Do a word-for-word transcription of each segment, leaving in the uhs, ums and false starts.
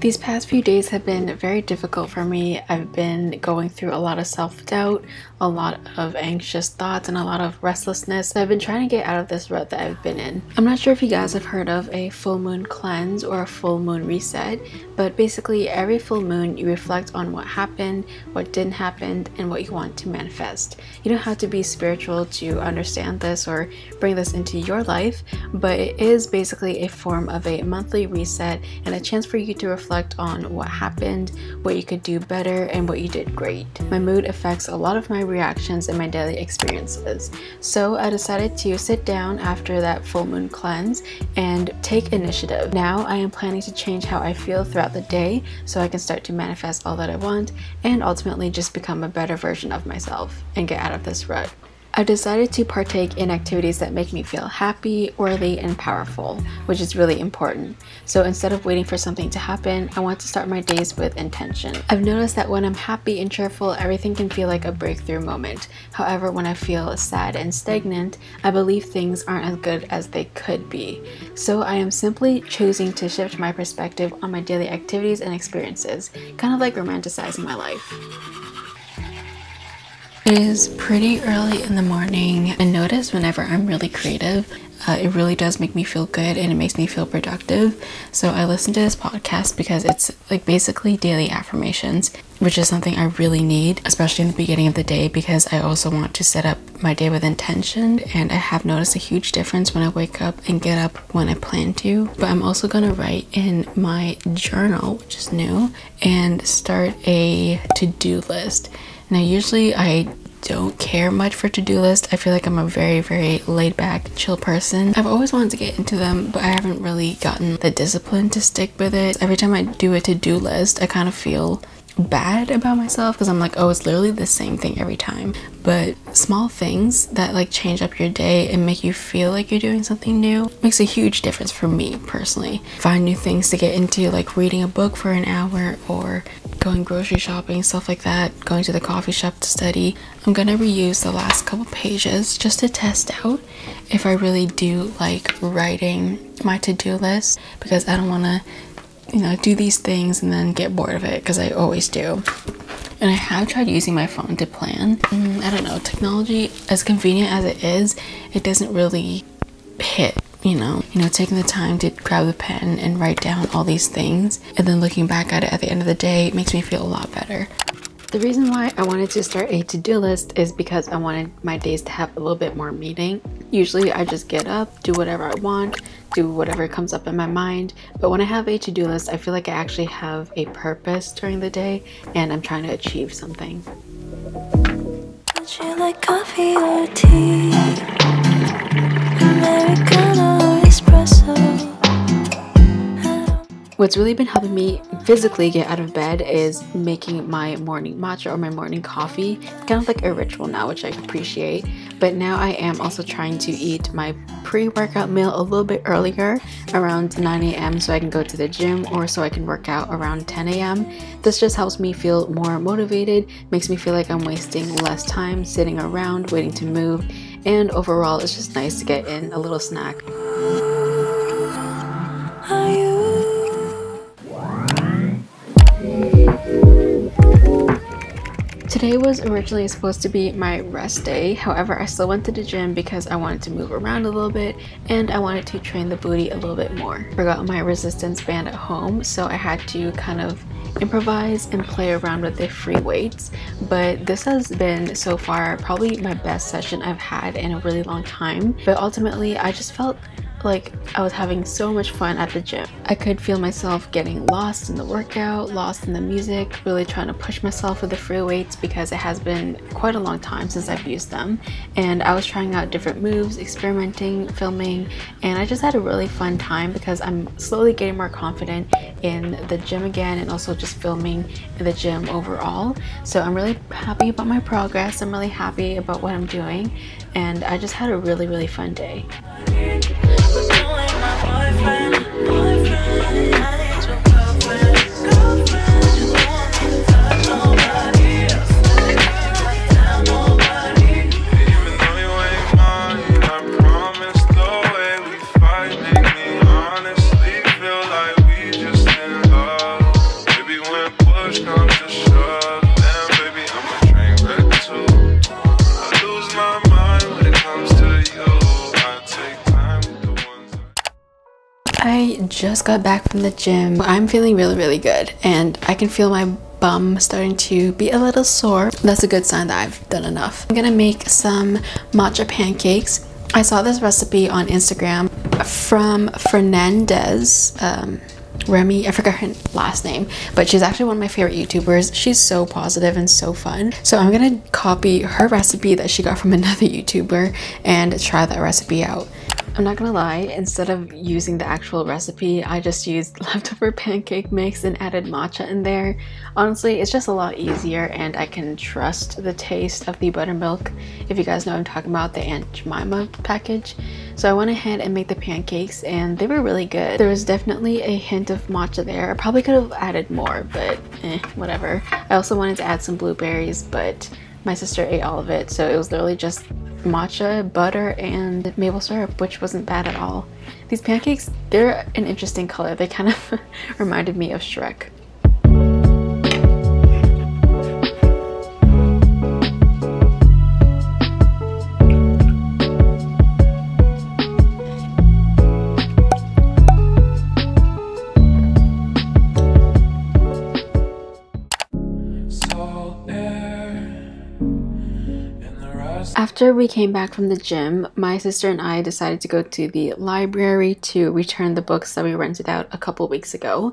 These past few days have been very difficult for me. I've been going through a lot of self-doubt, a lot of anxious thoughts, and a lot of restlessness. I've been trying to get out of this rut that I've been in. I'm not sure if you guys have heard of a full moon cleanse or a full moon reset, but basically every full moon you reflect on what happened, what didn't happen, and what you want to manifest. You don't have to be spiritual to understand this or bring this into your life, but it is basically a form of a monthly reset and a chance for you to reflect on what happened, what you could do better, and what you did great. My mood affects a lot of my reactions and my daily experiences. So I decided to sit down after that full moon cleanse and take initiative. Now I am planning to change how I feel throughout the day so I can start to manifest all that I want and ultimately just become a better version of myself and get out of this rut. I've decided to partake in activities that make me feel happy, worthy, and powerful, which is really important. So instead of waiting for something to happen, I want to start my days with intention. I've noticed that when I'm happy and cheerful, everything can feel like a breakthrough moment. However, when I feel sad and stagnant, I believe things aren't as good as they could be. So I am simply choosing to shift my perspective on my daily activities and experiences, kind of like romanticizing my life. It is pretty early in the morning. I notice whenever I'm really creative, uh, it really does make me feel good and it makes me feel productive. So I listen to this podcast because it's like basically daily affirmations, which is something I really need, especially in the beginning of the day, because I also want to set up my day with intention, and I have noticed a huge difference when I wake up and get up when I plan to. But I'm also gonna write in my journal, which is new, and start a to-do list. Now, usually I don't care much for to-do lists. I feel like I'm a very, very laid-back, chill person. I've always wanted to get into them, but I haven't really gotten the discipline to stick with it. Every time I do a to-do list, I kind of feel bad about myself because I'm like, oh, it's literally the same thing every time. But small things that like change up your day and make you feel like you're doing something new makes a huge difference for me personally. Find new things to get into, like reading a book for an hour or going grocery shopping, stuff like that, going to the coffee shop to study. I'm gonna reuse the last couple pages just to test out if I really do like writing my to-do list, because I don't want to, you know, do these things and then get bored of it, because I always do. And I have tried using my phone to plan. Mm, I don't know, technology, as convenient as it is, it doesn't really hit, you know. You know, taking the time to grab the pen and write down all these things and then looking back at it at the end of the day makes me feel a lot better. The reason why I wanted to start a to-do list is because I wanted my days to have a little bit more meaning. Usually I just get up, do whatever I want, do whatever comes up in my mind, but when I have a to-do list, I feel like I actually have a purpose during the day and I'm trying to achieve something. Don't you like coffee or tea? Americano, espresso. What's really been helping me physically get out of bed is making my morning matcha or my morning coffee, kind of like a ritual now, which I appreciate. But now I am also trying to eat my pre-workout meal a little bit earlier, around nine A M so I can go to the gym, or so I can work out around ten A M This just helps me feel more motivated, makes me feel like I'm wasting less time sitting around waiting to move, and overall it's just nice to get in a little snack. Today was originally supposed to be my rest day, however I still went to the gym because I wanted to move around a little bit and I wanted to train the booty a little bit more. I forgot my resistance band at home, so I had to kind of improvise and play around with the free weights, but this has been so far probably my best session I've had in a really long time. But ultimately I just felt like I was having so much fun at the gym. I could feel myself getting lost in the workout, lost in the music, really trying to push myself with the free weights because it has been quite a long time since I've used them. And I was trying out different moves, experimenting, filming, and I just had a really fun time because I'm slowly getting more confident in the gym again and also just filming in the gym overall. So I'm really happy about my progress. I'm really happy about what I'm doing, and I just had a really, really fun day. We're going on. I just got back from the gym. I'm feeling really really good and I can feel my bum starting to be a little sore. That's a good sign that I've done enough. I'm gonna make some matcha pancakes. I saw this recipe on Instagram from Fernandez, um, Remy, I forgot her last name, but she's actually one of my favorite YouTubers. She's so positive and so fun. So I'm gonna copy her recipe that she got from another YouTuber and try that recipe out. I'm not gonna lie, instead of using the actual recipe, I just used leftover pancake mix and added matcha in there. Honestly, it's just a lot easier and I can trust the taste of the buttermilk, if you guys know what I'm talking about, the Aunt Jemima package. So I went ahead and made the pancakes and they were really good. There was definitely a hint of matcha there. I probably could have added more, but eh, whatever. I also wanted to add some blueberries, but my sister ate all of it, so it was literally just matcha, butter, and maple syrup, which wasn't bad at all. These pancakes, they're an interesting color. They kind of reminded me of Shrek. After we came back from the gym, my sister and I decided to go to the library to return the books that we rented out a couple weeks ago.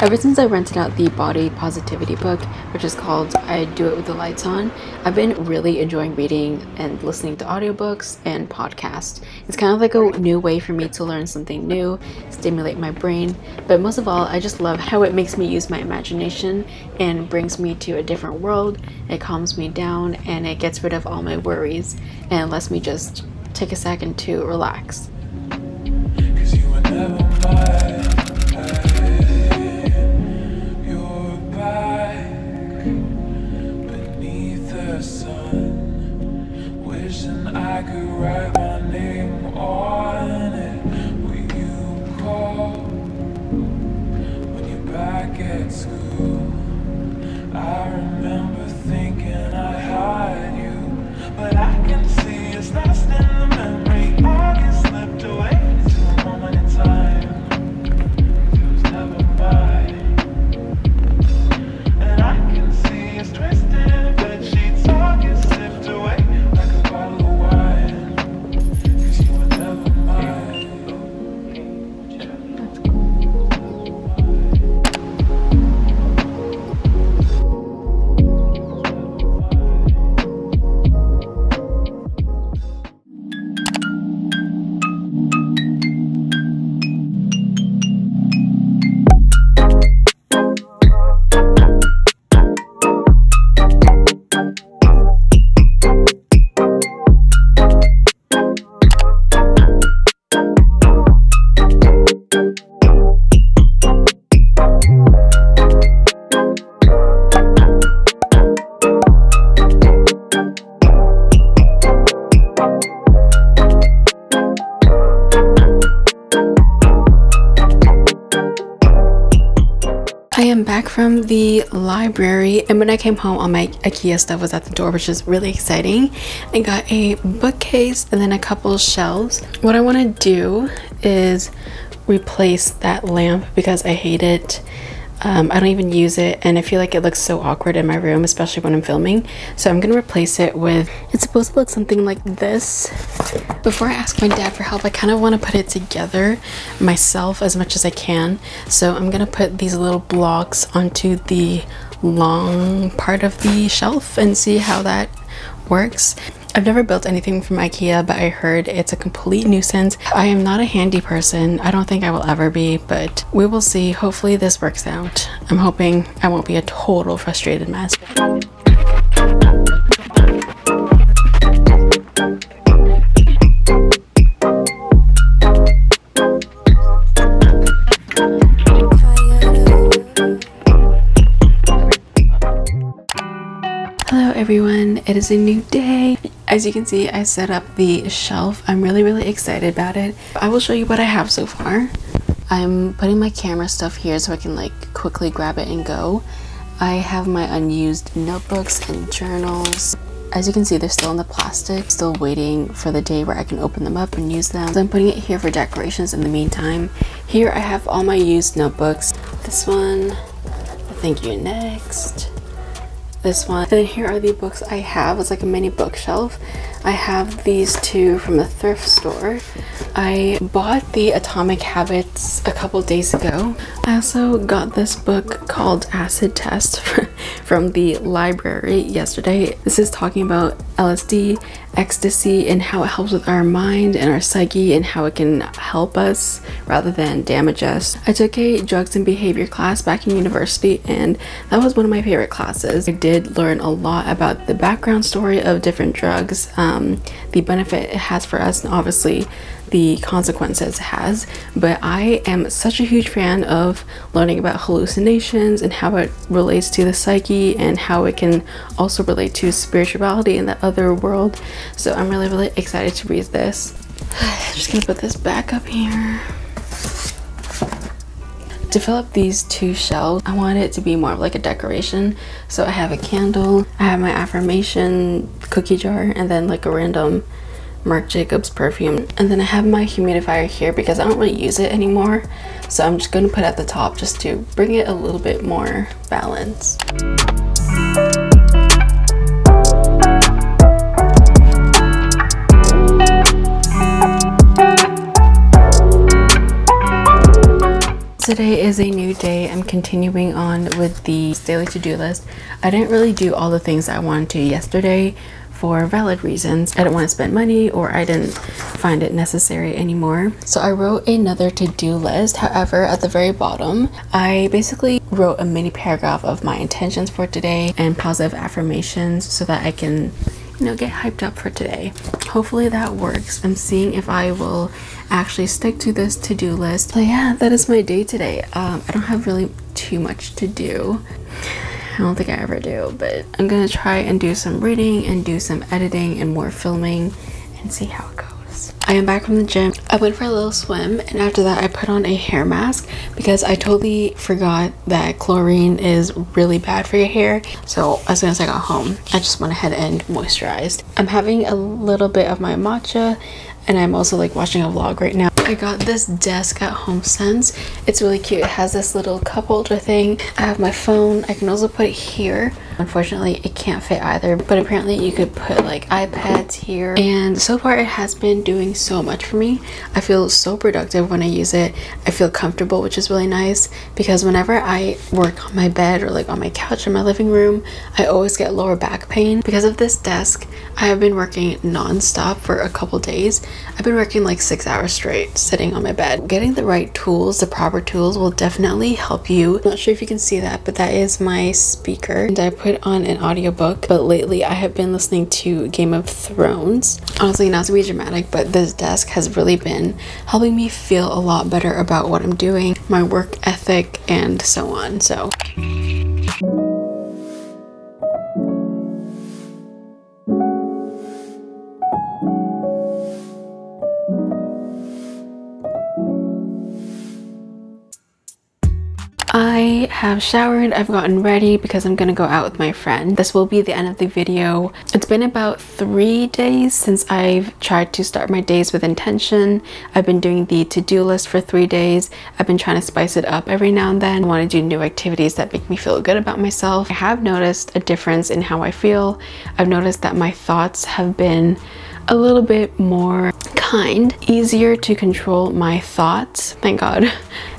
Ever since I rented out the body positivity book, which is called I Do It With the Lights On, I've been really enjoying reading and listening to audiobooks and podcasts. It's kind of like a new way for me to learn something new, stimulate my brain, but most of all, I just love how it makes me use my imagination and brings me to a different world. It calms me down and it gets rid of all my worries and lets me just take a second to relax. Back from the library, and when I came home all my IKEA stuff was at the door, which is really exciting. I got a bookcase and then a couple shelves. What I want to do is replace that lamp because I hate it. um, I don't even use it and I feel like it looks so awkward in my room, especially when I'm filming, so I'm gonna replace it with, it's supposed to look something like this. Before I ask my dad for help, I kind of want to put it together myself as much as I can. So I'm going to put these little blocks onto the long part of the shelf and see how that works. I've never built anything from IKEA, but I heard it's a complete nuisance. I am not a handy person. I don't think I will ever be, but we will see. Hopefully this works out. I'm hoping I won't be a total frustrated mess. Thank you. everyone, it is a new day. As you can see, I set up the shelf. I'm really really excited about it. I will show you what I have so far. I'm putting my camera stuff here so I can like quickly grab it and go. I have my unused notebooks and journals. As you can see, they're still in the plastic, still waiting for the day where I can open them up and use them. So I'm putting it here for decorations in the meantime. Here I have all my used notebooks. This one, thank you next. This one. And then here are the books I have. It's like a mini bookshelf. I have these two from the thrift store. I bought the Atomic Habits a couple days ago. I also got this book called Acid Test from the library yesterday. This is talking about L S D, ecstasy, and how it helps with our mind and our psyche and how it can help us rather than damage us. I took a drugs and behavior class back in university, and that was one of my favorite classes. I did learn a lot about the background story of different drugs, um, the benefit it has for us, and obviously the consequences it has. But I am such a huge fan of learning about hallucinations and how it relates to the psyche and how it can also relate to spirituality in the other world. So I'm really really excited to read this. I'm just gonna put this back up here. To fill up these two shelves, I wanted it to be more of like a decoration. So I have a candle, I have my affirmation cookie jar, and then like a random Marc Jacobs perfume, and then I have my humidifier here because I don't really use it anymore, so I'm just going to put it at the top just to bring it a little bit more balance. Today is a new day. I'm continuing on with the daily to-do list. I didn't really do all the things I wanted to yesterday for valid reasons. I didn't want to spend money, or I didn't find it necessary anymore. So I wrote another to-do list. However, at the very bottom, I basically wrote a mini paragraph of my intentions for today and positive affirmations so that I can, you know, get hyped up for today. Hopefully that works. I'm seeing if I will actually stick to this to-do list. But yeah, that is my day today. Um, I don't have really too much to do. I don't think I ever do, but I'm gonna try and do some reading and do some editing and more filming and see how it goes. I am back from the gym. I went for a little swim, and after that I put on a hair mask because I totally forgot that chlorine is really bad for your hair. So as soon as I got home, I just went ahead and moisturized. I'm having a little bit of my matcha, and I'm also like watching a vlog right now. I got this desk at HomeSense. It's really cute. It has this little cup holder thing. I have my phone. I can also put it here. Unfortunately, it can't fit either, but apparently you could put like iPads here. And so far it has been doing so much for me. I feel so productive when I use it. I feel comfortable, which is really nice because whenever I work on my bed or like on my couch in my living room, I always get lower back pain. Because of this desk, I have been working non-stop for a couple days. I've been working like six hours straight, sitting on my bed. Getting the right tools, the proper tools, will definitely help you. I'm not sure if you can see that, but that is my speaker, and I put on an audiobook. But lately I have been listening to Game of Thrones. Honestly, not to be dramatic, but this desk has really been helping me feel a lot better about what I'm doing, my work ethic, and so on. So I have showered, I've gotten ready because I'm gonna go out with my friend. This will be the end of the video. It's been about three days since I've tried to start my days with intention. I've been doing the to-do list for three days. I've been trying to spice it up every now and then. I want to do new activities that make me feel good about myself. I have noticed a difference in how I feel. I've noticed that my thoughts have been a little bit more kind, easier to control my thoughts. Thank God.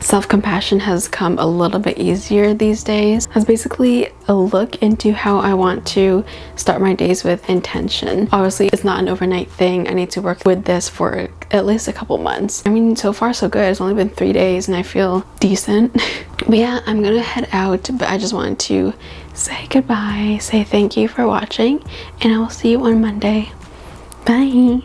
Self-compassion has come a little bit easier these days. That's basically a look into how I want to start my days with intention. Obviously, it's not an overnight thing. I need to work with this for at least a couple months. I mean, so far so good. It's only been three days and I feel decent. But yeah, I'm gonna head out, but I just wanted to say goodbye, say thank you for watching, and I will see you on Monday. Bye!